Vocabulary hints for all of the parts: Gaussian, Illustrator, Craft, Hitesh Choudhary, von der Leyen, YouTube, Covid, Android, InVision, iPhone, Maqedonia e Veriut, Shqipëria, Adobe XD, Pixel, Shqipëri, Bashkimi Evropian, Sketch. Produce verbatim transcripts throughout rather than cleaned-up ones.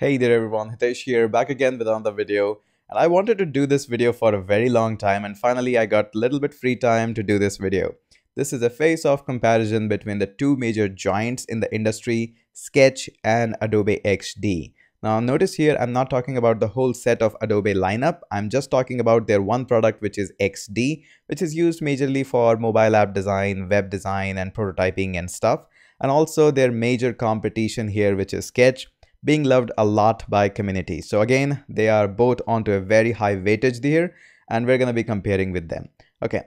Hey there everyone, Hitesh here, back again with another video. And I wanted to do this video for a very long time, and finally I got a little bit free time to do this video. This is a face-off comparison between the two major giants in the industry, Sketch and Adobe X D. Now notice here, I'm not talking about the whole set of Adobe lineup, I'm just talking about their one product which is X D, which is used majorly for mobile app design, web design and prototyping and stuff. And also their major competition here which is Sketch, being loved a lot by community. So again, they are both onto a very high weightage here and we're going to be comparing with them. Okay,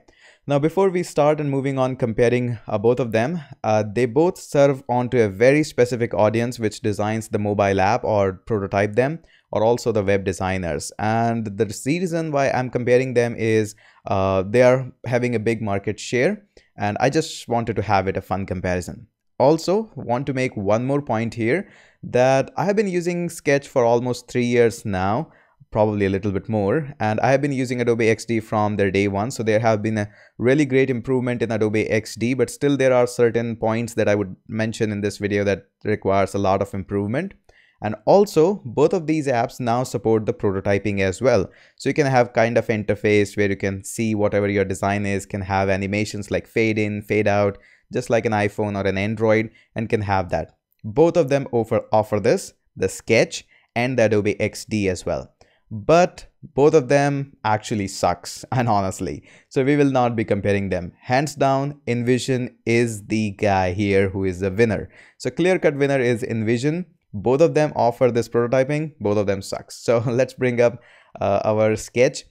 now before we start and moving on comparing uh, both of them, uh, they both serve onto a very specific audience which designs the mobile app or prototype them, or also the web designers. And the reason why I'm comparing them is uh, they are having a big market share and I just wanted to have it a fun comparison. Also, want to make one more point here that I have been using Sketch for almost three years now, probably a little bit more, and I have been using Adobe X D from their day one, so there have been a really great improvement in Adobe X D, but still there are certain points that I would mention in this video that requires a lot of improvement. And also, both of these apps now support the prototyping as well. So you can have kind of interface where you can see whatever your design is, can have animations like fade in, fade out, just like an iPhone or an Android, and can have that. Both of them offer, offer this, the Sketch and the Adobe X D as well. But both of them actually sucks, and honestly, so we will not be comparing them. Hands down, InVision is the guy here who is the winner. So clear-cut winner is InVision. Both of them offer this prototyping, both of them sucks. So let's bring up uh, our Sketch.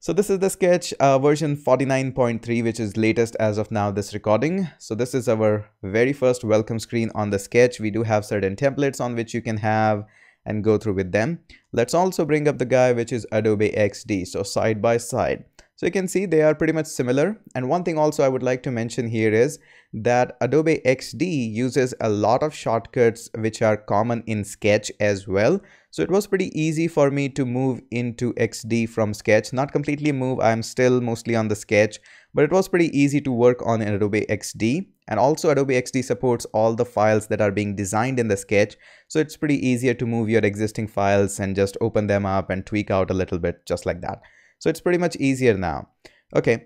So this is the Sketch uh, version forty-nine point three, which is latest as of now this recording. So this is our very first welcome screen on the Sketch. We do have certain templates on which you can have and go through with them. Let's also bring up the guy which is Adobe X D, so side by side. So you can see they are pretty much similar. And one thing also I would like to mention here is that Adobe X D uses a lot of shortcuts which are common in Sketch as well. So it was pretty easy for me to move into X D from Sketch. Not completely move, I'm still mostly on the Sketch, but it was pretty easy to work on in Adobe X D. And also Adobe X D supports all the files that are being designed in the Sketch. So it's pretty easier to move your existing files and just open them up and tweak out a little bit just like that. So it's pretty much easier now. Okay,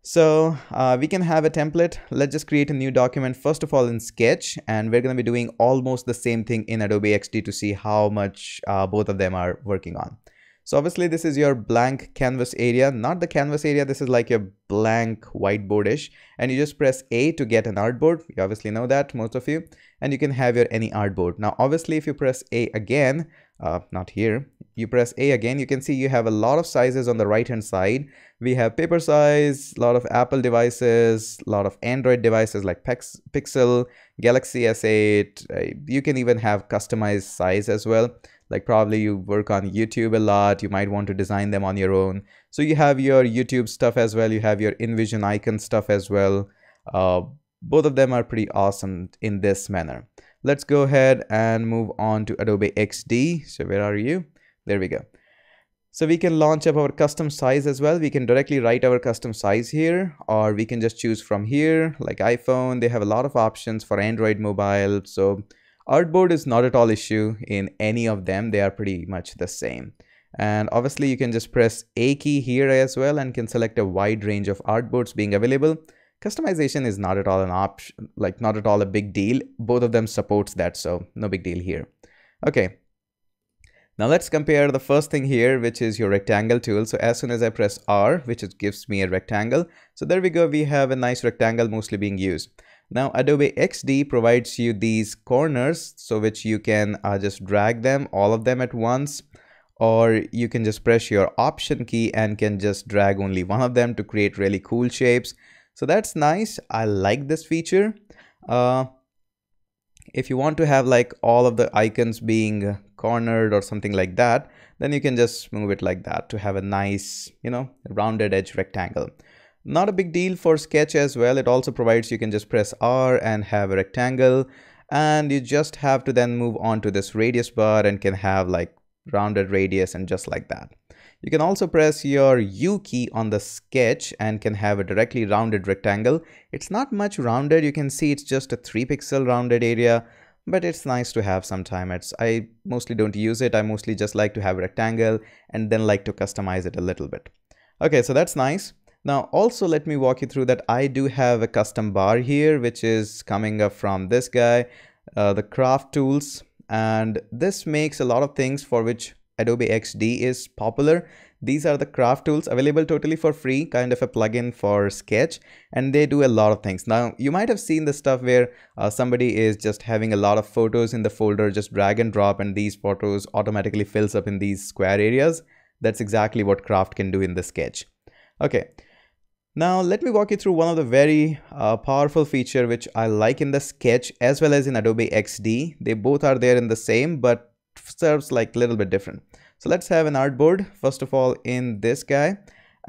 so uh, we can have a template. Let's just create a new document first of all in Sketch, and we're going to be doing almost the same thing in Adobe X D to see how much uh, both of them are working on. So obviously this is your blank canvas area, not the canvas area, this is like your blank whiteboard-ish, and you just press A to get an artboard. You obviously know that, most of you, and you can have your any artboard. Now obviously if you press A again, uh, not here, you press A again, you can see you have a lot of sizes on the right hand side. We have paper size, a lot of Apple devices, a lot of Android devices like Pixel, Galaxy S eight, uh, you can even have customized size as well. Like probably you work on YouTube a lot, you might want to design them on your own. So you have your YouTube stuff as well, you have your InVision icon stuff as well. Uh, both of them are pretty awesome in this manner. Let's go ahead and move on to Adobe X D. So where are you? There we go. So we can launch up our custom size as well. We can directly write our custom size here, or we can just choose from here, like iPhone. They have a lot of options for Android mobile. So artboard is not at all issue in any of them. They are pretty much the same. And obviously you can just press A key here as well and can select a wide range of artboards being available. Customization is not at all an option, like not at all a big deal. Both of them supports that, so no big deal here. Okay. Now let's compare the first thing here, which is your rectangle tool. So as soon as I press R, which it gives me a rectangle. So there we go. We have a nice rectangle mostly being used. Now Adobe X D provides you these corners, so which you can uh, just drag them, all of them at once, or you can just press your option key and can just drag only one of them to create really cool shapes. So that's nice. I like this feature. Uh, if you want to have like all of the icons being cornered or something like that, then you can just move it like that to have a nice, you know, rounded edge rectangle. Not a big deal for Sketch as well. It also provides you can just press R and have a rectangle, and you just have to then move on to this radius bar and can have like rounded radius and just like that. You can also press your U key on the Sketch and can have a directly rounded rectangle. It's not much rounded. You can see it's just a three pixel rounded area, but it's nice to have sometime. It's I mostly don't use it. I mostly just like to have a rectangle and then like to customize it a little bit. Okay, so that's nice. Now also let me walk you through that I do have a custom bar here, which is coming up from this guy, uh, the Craft tools, and this makes a lot of things for which Adobe X D is popular. These are the Craft tools, available totally for free, kind of a plugin for Sketch, and they do a lot of things. Now you might have seen the stuff where uh, somebody is just having a lot of photos in the folder, just drag and drop, and these photos automatically fills up in these square areas. That's exactly what Craft can do in the Sketch. Okay, now let me walk you through one of the very uh, powerful feature which I like in the Sketch as well as in Adobe X D. They both are there in the same, but serves like a little bit different. So let's have an artboard first of all in this guy,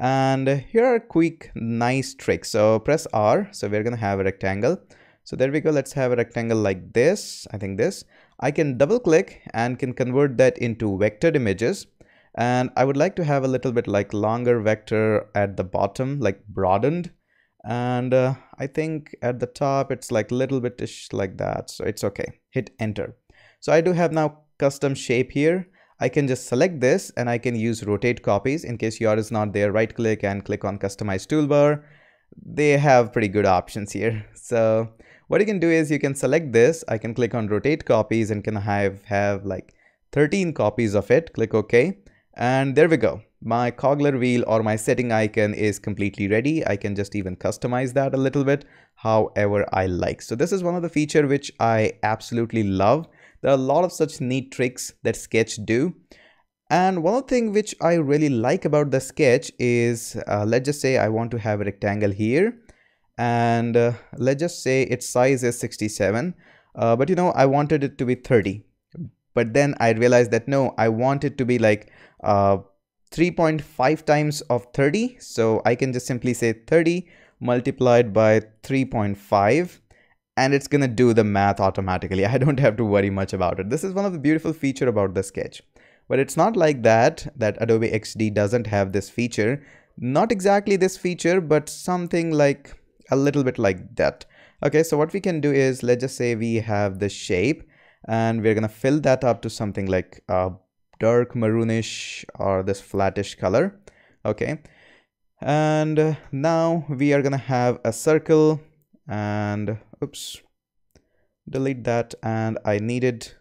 and here are quick nice tricks. So press R, so we're gonna have a rectangle. So there we go, let's have a rectangle like this. I think this I can double click and can convert that into vectored images, and I would like to have a little bit like longer vector at the bottom, like broadened, and uh, I think at the top it's like little bit ish like that, so it's okay. Hit enter. So I do have now custom shape here. I can just select this and I can use rotate copies. In case yours is not there, right click and click on customize toolbar. They have pretty good options here. So what you can do is you can select this, I can click on rotate copies and can have, have like thirteen copies of it. Click OK, and there we go. My cogler wheel or my setting icon is completely ready. I can just even customize that a little bit however I like. So this is one of the feature which I absolutely love. There are a lot of such neat tricks that Sketch do. And one thing which I really like about the Sketch is, uh, let's just say I want to have a rectangle here, and uh, let's just say its size is sixty-seven, uh, but you know, I wanted it to be thirty, but then I realized that no, I want it to be like uh, three point five times of thirty. So I can just simply say thirty multiplied by three point five. And it's gonna do the math automatically. I don't have to worry much about it. This is one of the beautiful feature about the Sketch. But it's not like that, that Adobe X D doesn't have this feature. Not exactly this feature, but something like a little bit like that. Okay, so what we can do is, let's just say we have the shape and we're gonna fill that up to something like uh, dark maroonish or this flattish color. Okay, and uh, now we are gonna have a circle and oops, delete that, and I needed,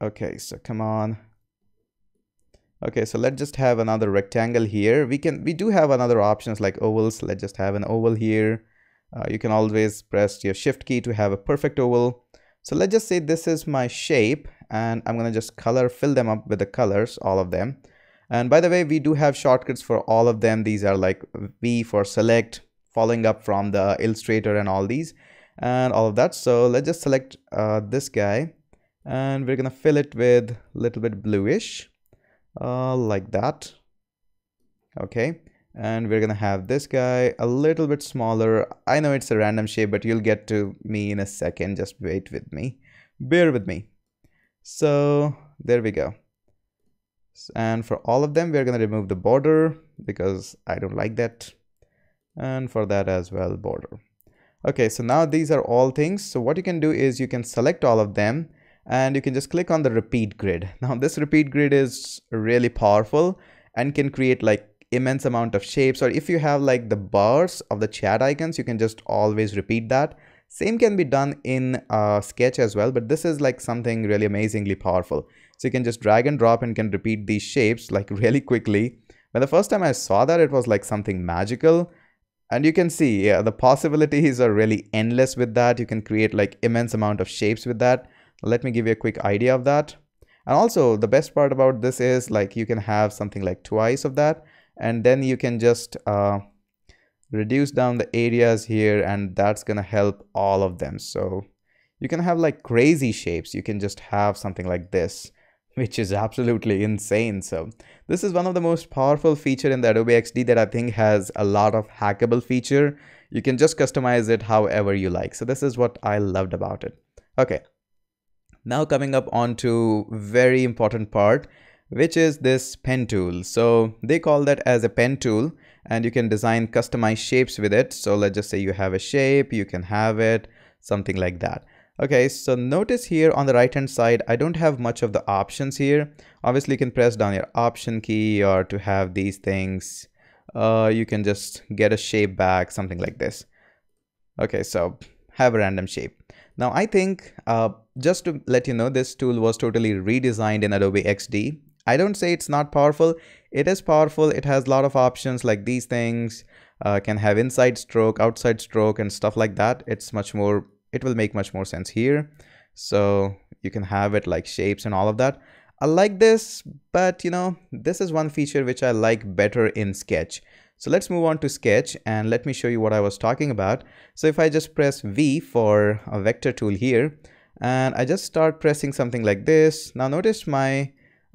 okay, so come on. Okay, so let's just have another rectangle here. We can, we do have another options like ovals. Let's just have an oval here. Uh, you can always press your shift key to have a perfect oval. So let's just say this is my shape, and I'm gonna just color, fill them up with the colors, all of them. And by the way, we do have shortcuts for all of them. These are like V for select, following up from the Illustrator and all these and all of that. So let's just select uh, this guy, and we're gonna fill it with a little bit bluish uh, like that. Okay, and we're gonna have this guy a little bit smaller. I know it's a random shape, but you'll get to me in a second. Just wait with me, bear with me. So there we go. And for all of them, we're gonna remove the border because I don't like that. And for that as well, border. Okay, so now these are all things. So what you can do is you can select all of them and you can just click on the repeat grid. Now this repeat grid is really powerful and can create like immense amount of shapes, or if you have like the bars of the chat icons, you can just always repeat that. Same can be done in uh, Sketch as well, but this is like something really amazingly powerful. So you can just drag and drop and can repeat these shapes like really quickly. When the first time I saw that, it was like something magical. And you can see, yeah, the possibilities are really endless with that. You can create like immense amount of shapes with that. Let me give you a quick idea of that. And also the best part about this is like you can have something like twice of that. And then you can just uh, reduce down the areas here, and that's gonna help all of them. So you can have like crazy shapes. You can just have something like this, which is absolutely insane. So this is one of the most powerful feature in the Adobe X D that I think has a lot of hackable feature. You can just customize it however you like. So this is what I loved about it. Okay, now coming up onto very important part, which is this pen tool. So they call that as a pen tool, and you can design customized shapes with it. So let's just say you have a shape, you can have it, something like that. Okay, so notice here on the right hand side, I don't have much of the options here. Obviously you can press down your option key, or to have these things, uh, you can just get a shape back, something like this. Okay, so have a random shape. Now I think, uh, just to let you know, this tool was totally redesigned in Adobe X D. I don't say it's not powerful, it is powerful, it has a lot of options like these things, uh, can have inside stroke, outside stroke and stuff like that. It's much more, it will make much more sense here. So you can have it like shapes and all of that. I like this, but you know, this is one feature which I like better in Sketch. So let's move on to Sketch and let me show you what I was talking about. So if I just press V for a vector tool here, and I just start pressing something like this. Now notice my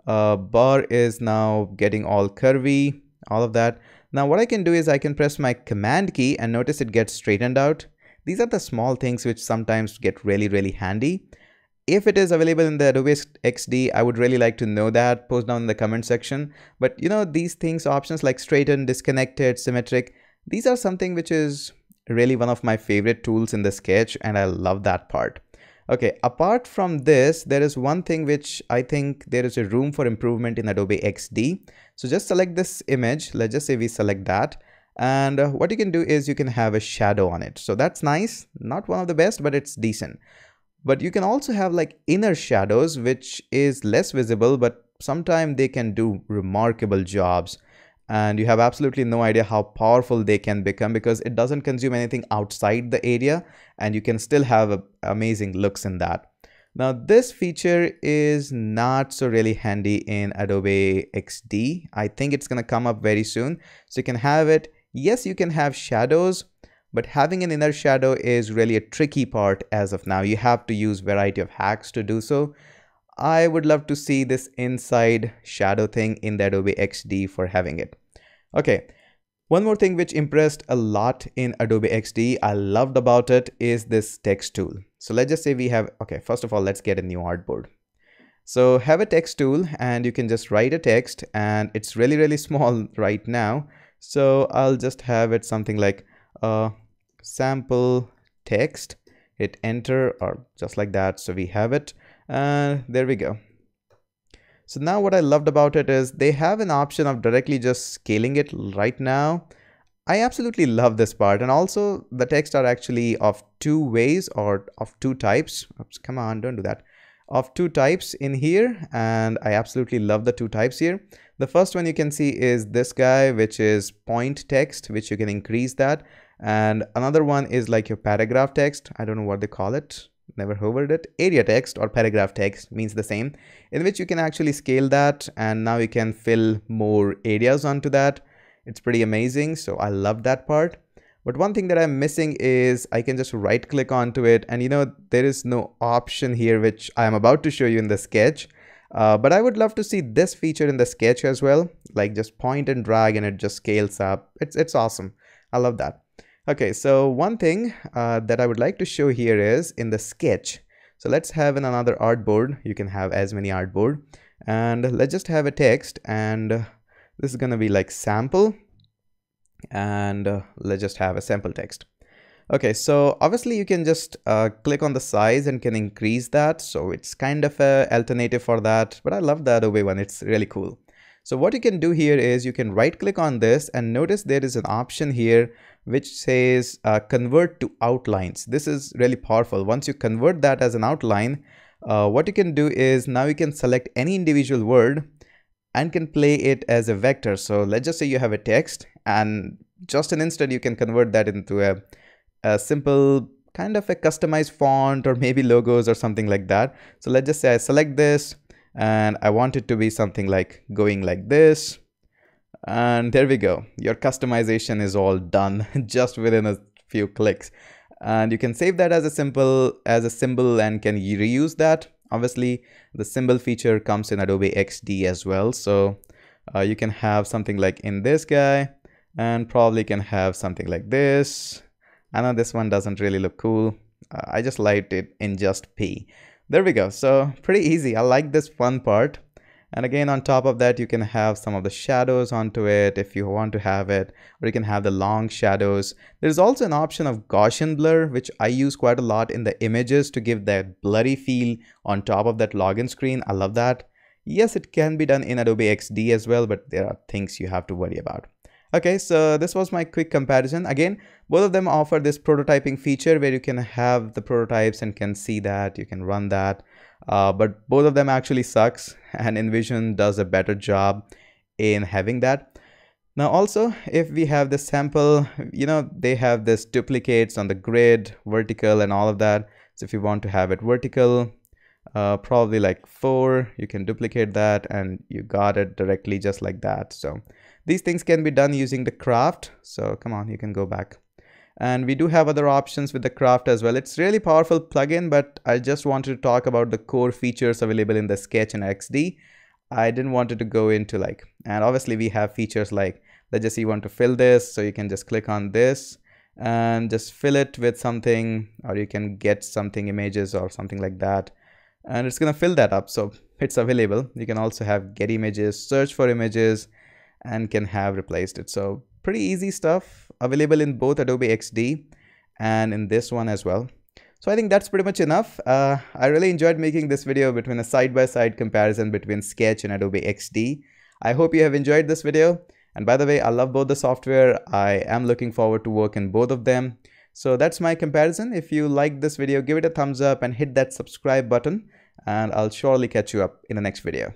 uh, bar is now getting all curvy, all of that. Now what I can do is I can press my command key and notice it gets straightened out. These are the small things which sometimes get really, really handy. If it is available in the Adobe X D, I would really like to know that. Post down in the comment section. But you know, these things, options like straighten, disconnected, symmetric, these are something which is really one of my favorite tools in the Sketch, and I love that part. Okay, apart from this, there is one thing which I think there is a room for improvement in Adobe X D. So just select this image. Let's just say we select that. And what you can do is you can have a shadow on it. So that's nice. Not one of the best, but it's decent. But you can also have like inner shadows, which is less visible, but sometimes they can do remarkable jobs. And you have absolutely no idea how powerful they can become, because it doesn't consume anything outside the area and you can still have a, amazing looks in that. Now this feature is not so really handy in Adobe X D. I think it's gonna come up very soon. So you can have it. Yes, you can have shadows, but having an inner shadow is really a tricky part as of now. You have to use a variety of hacks to do so. I would love to see this inside shadow thing in the Adobe X D for having it. Okay, one more thing which impressed a lot in Adobe X D, I loved about it, is this text tool. So let's just say we have, okay, first of all, let's get a new artboard. So have a text tool and you can just write a text, and it's really, really small right now. So I'll just have it something like, uh, sample text, hit enter or just like that. So we have it, and there we go. So now what I loved about it is they have an option of directly just scaling it right now. I absolutely love this part. And also the text are actually of two ways or of two types. Oops, come on, don't do that. Of two types in here. And I absolutely love the two types here. The first one you can see is this guy, which is point text, which you can increase that. And another one is like your paragraph text. I don't know what they call it. Never hovered it. Area text or paragraph text means the same, in which you can actually scale that. And now you can fill more areas onto that. It's pretty amazing. So I love that part. But one thing that I'm missing is I can just right click onto it. And you know, there is no option here, which I am about to show you in the Sketch. Uh, but I would love to see this feature in the Sketch as well. Like just point and drag and it just scales up. It's, it's awesome. I love that. Okay, so one thing uh, that I would like to show here is in the Sketch. So let's have in another artboard. You can have as many artboard, and let's just have a text, and uh, this is gonna be like sample, and uh, let's just have a sample text. Okay, so obviously you can just uh, click on the size and can increase that. So it's kind of an alternative for that, but I love the Adobe one. It's really cool. So what you can do here is you can right click on this and notice there is an option here which says uh, convert to outlines. This is really powerful. Once you convert that as an outline, uh, what you can do is now you can select any individual word and can play it as a vector. So let's just say you have a text, and just an instant you can convert that into a, a simple kind of a customized font or maybe logos or something like that. So let's just say I select this. And I want it to be something like going like this. And there we go. Your customization is all done just within a few clicks. And you can save that as a simple, as a symbol and can reuse that. Obviously, the symbol feature comes in Adobe X D as well. So uh, you can have something like in this guy, and probably can have something like this. I know this one doesn't really look cool. Uh, I just liked it in just P. There we go. So pretty easy. I like this fun part. And again, on top of that, you can have some of the shadows onto it if you want to have it, or you can have the long shadows. There's also an option of Gaussian blur, which I use quite a lot in the images to give that blurry feel on top of that login screen. I love that. Yes, it can be done in Adobe X D as well, but there are things you have to worry about. Okay, so this was my quick comparison. Again, both of them offer this prototyping feature where you can have the prototypes and can see that, you can run that. Uh, but both of them actually sucks, and InVision does a better job in having that. Now also, if we have the sample, you know, they have this duplicates on the grid, vertical and all of that. So if you want to have it vertical, uh, probably like four, you can duplicate that and you got it directly just like that. So these things can be done using the Craft. So come on, you can go back. And we do have other options with the Craft as well. It's really powerful plugin, but I just wanted to talk about the core features available in the Sketch and X D. I didn't want it to go into like, and obviously we have features like, let's just say you want to fill this, so you can just click on this and just fill it with something, or you can get something images or something like that. And it's gonna fill that up, so it's available. You can also have get images, search for images, and can have replaced it. So pretty easy stuff. Available in both Adobe X D and in this one as well. So I think that's pretty much enough. Uh, I really enjoyed making this video between a side-by-side comparison between Sketch and Adobe X D. I hope you have enjoyed this video. And by the way, I love both the software. I am looking forward to work in both of them. So that's my comparison. If you liked this video, give it a thumbs up and hit that subscribe button. And I'll surely catch you up in the next video.